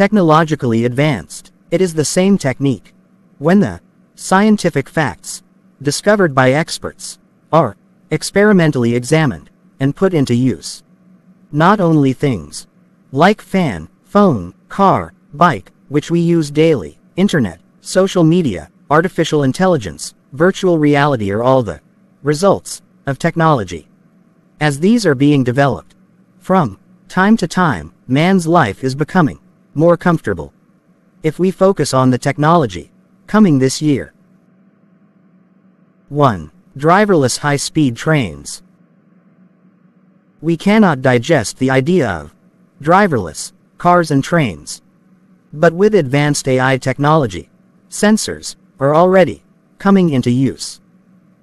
Technologically advanced. It is the same technique. When the scientific facts discovered by experts are experimentally examined and put into use, not only things like fan, phone, car, bike, which we use daily, internet, social media, artificial intelligence, virtual reality are all the results of technology. As these are being developed, from time to time, man's life is becoming more comfortable. If we focus on the technology coming this year. 1. Driverless high-speed trains. We cannot digest the idea of driverless cars and trains. But with advanced AI technology, sensors are already coming into use.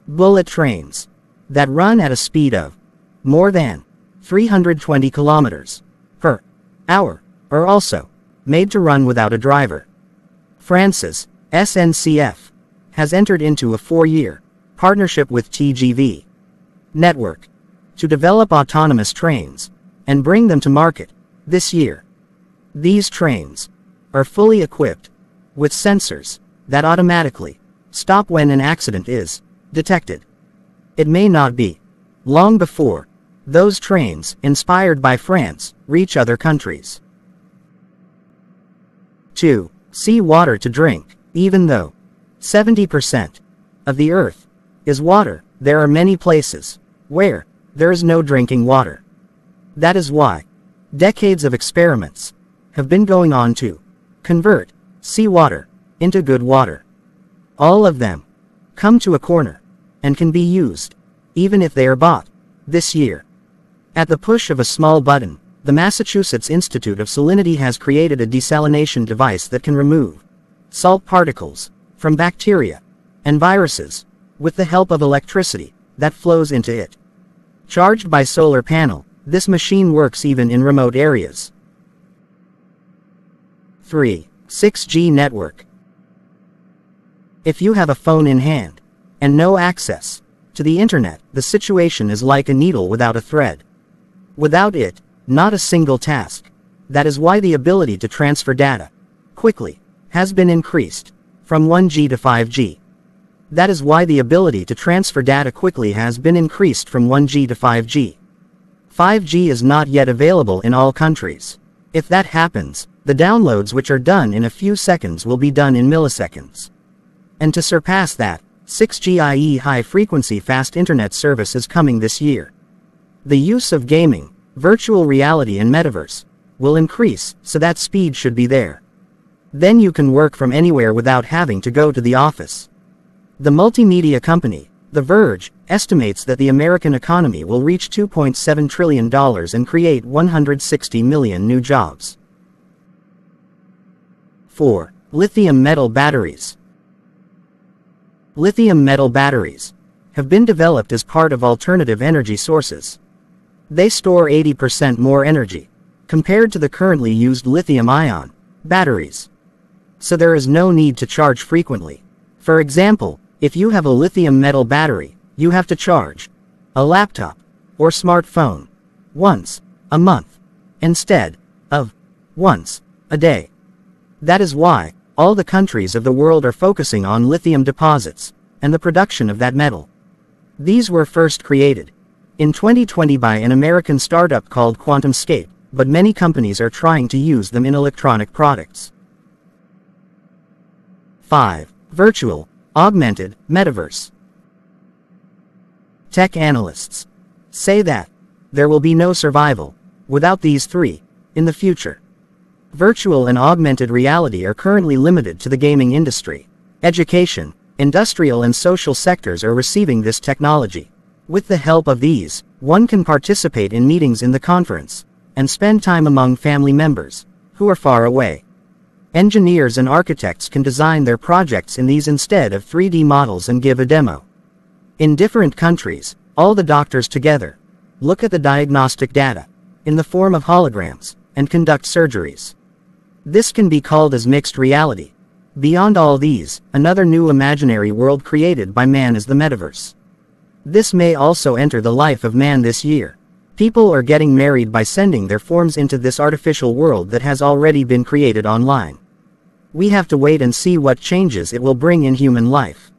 Bullet trains that run at a speed of more than 320 kilometers per hour are also made to run without a driver. France's SNCF has entered into a 4-year partnership with TGV network to develop autonomous trains and bring them to market this year. These trains are fully equipped with sensors that automatically stop when an accident is detected. It may not be long before those trains inspired by France reach other countries. 2. Sea water to drink. Even though 70% of the earth is water, there are many places where there is no drinking water. That is why decades of experiments have been going on to convert seawater into good water. All of them come to a corner and can be used, even if they are bought this year. At the push of a small button, the Massachusetts Institute of Salinity has created a desalination device that can remove salt particles from bacteria and viruses with the help of electricity that flows into it. Charged by solar panel, this machine works even in remote areas. 3. 6G network. If you have a phone in hand and no access to the internet, the situation is like a needle without a thread. Without it, not a single task. That is why the ability to transfer data quickly has been increased from 1G to 5G. That is why the ability to transfer data quickly has been increased from 1G to 5G. 5G is not yet available in all countries. If that happens, the downloads which are done in a few seconds will be done in milliseconds. And to surpass that, 6G, i.e. high-frequency fast internet service is coming this year. The use of gaming, virtual reality and metaverse will increase, so that speed should be there. Then you can work from anywhere without having to go to the office. The multimedia company, The Verge, estimates that the American economy will reach $2.7 trillion and create 160 million new jobs. 4. Lithium metal batteries. Lithium metal batteries have been developed as part of alternative energy sources. They store 80% more energy compared to the currently used lithium-ion batteries. So there is no need to charge frequently. For example, if you have a lithium metal battery, you have to charge a laptop or smartphone once a month instead of once a day. That is why all the countries of the world are focusing on lithium deposits and the production of that metal. These were first created in 2020 by an American startup called QuantumScape, but many companies are trying to use them in electronic products. 5. Virtual, augmented, metaverse. Tech analysts say that there will be no survival without these three in the future. Virtual and augmented reality are currently limited to the gaming industry. Education, industrial and social sectors are receiving this technology. With the help of these, one can participate in meetings in the conference and spend time among family members who are far away. Engineers and architects can design their projects in these instead of 3D models and give a demo. In different countries, all the doctors together look at the diagnostic data in the form of holograms and conduct surgeries. This can be called as mixed reality. Beyond all these, another new imaginary world created by man is the metaverse. This may also enter the life of man this year. People are getting married by sending their forms into this artificial world that has already been created online. We have to wait and see what changes it will bring in human life.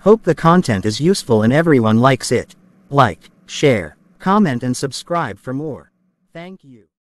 Hope the content is useful and everyone likes it. Like, share, comment and subscribe for more. Thank you.